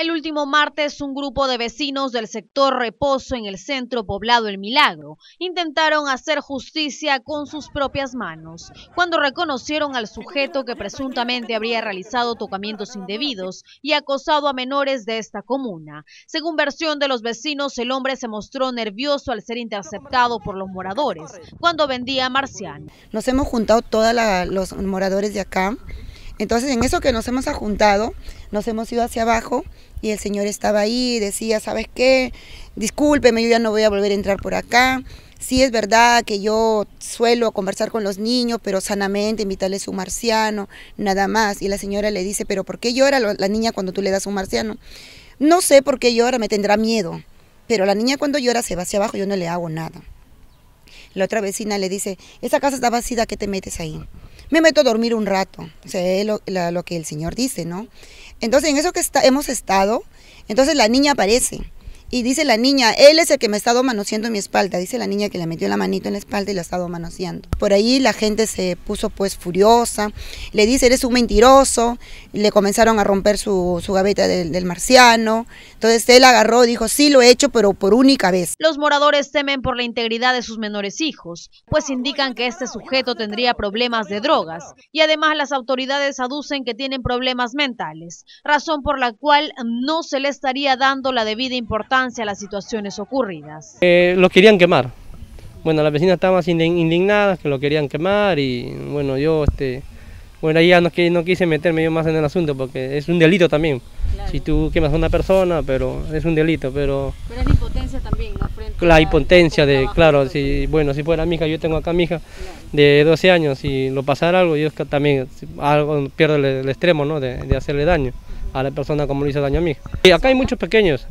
El último martes, un grupo de vecinos del sector Reposo en el centro poblado El Milagro intentaron hacer justicia con sus propias manos cuando reconocieron al sujeto que presuntamente habría realizado tocamientos indebidos y acosado a menores de esta comuna. Según versión de los vecinos, el hombre se mostró nervioso al ser interceptado por los moradores cuando vendía marciano. Nos hemos juntado todos los moradores de acá. Entonces, en eso que nos hemos juntado, nos hemos ido hacia abajo y el señor estaba ahí y decía, ¿sabes qué? Discúlpeme, yo ya no voy a volver a entrar por acá. Sí, es verdad que yo suelo conversar con los niños, pero sanamente, invitarles un marciano, nada más. Y la señora le dice, ¿pero por qué llora la niña cuando tú le das un marciano? No sé por qué llora, me tendrá miedo. Pero la niña cuando llora se va hacia abajo, yo no le hago nada. La otra vecina le dice, esa casa está vacía, ¿qué te metes ahí? Me meto a dormir un rato, o sea, es lo que el señor dice, ¿no? Entonces, en eso que hemos estado, entonces la niña aparece y dice la niña, él es el que me ha estado manoseando en mi espalda, dice la niña que le metió la manito en la espalda y la ha estado manoseando. Por ahí la gente se puso pues furiosa, le dice, eres un mentiroso, le comenzaron a romper su gaveta del marciano, entonces él agarró, dijo, sí lo he hecho, pero por única vez. Los moradores temen por la integridad de sus menores hijos, pues indican que este sujeto tendría problemas de drogas y además las autoridades aducen que tienen problemas mentales, razón por la cual no se le estaría dando la debida importancia a las situaciones ocurridas. Lo querían quemar. Bueno, las vecinas estaban indignadas que lo querían quemar y bueno, yo bueno, ya no quise meterme yo más en el asunto porque es un delito también. Claro. Si tú quemas a una persona, pero es un delito, pero es la impotencia también, ¿no? La impotencia de, claro, si bueno, si fuera mi hija, yo tengo acá a mi hija, claro, de 12 años, si lo pasara algo, yo también algo pierdo el extremo, ¿no? de hacerle daño a la persona como le hizo daño a mí. Y acá hay muchos pequeños,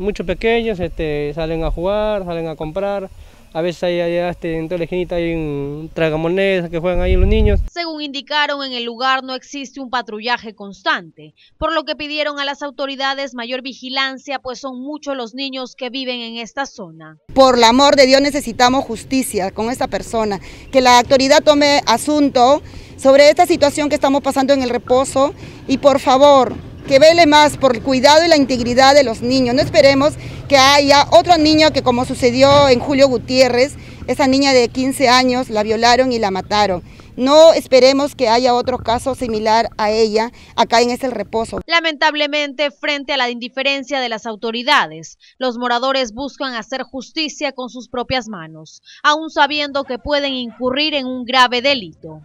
salen a jugar, salen a comprar. A veces ahí allá, en toda la esquinita hay un tragamonedas que juegan ahí los niños. Según indicaron, en el lugar no existe un patrullaje constante, por lo que pidieron a las autoridades mayor vigilancia, pues son muchos los niños que viven en esta zona. Por el amor de Dios necesitamos justicia con esta persona, que la autoridad tome asunto sobre esta situación que estamos pasando en el Reposo y por favor, que vele más por el cuidado y la integridad de los niños. No esperemos que haya otro niño que como sucedió en Julio Gutiérrez, esa niña de 15 años la violaron y la mataron. No esperemos que haya otro caso similar a ella acá en El Reposo. Lamentablemente, frente a la indiferencia de las autoridades, los moradores buscan hacer justicia con sus propias manos, aún sabiendo que pueden incurrir en un grave delito.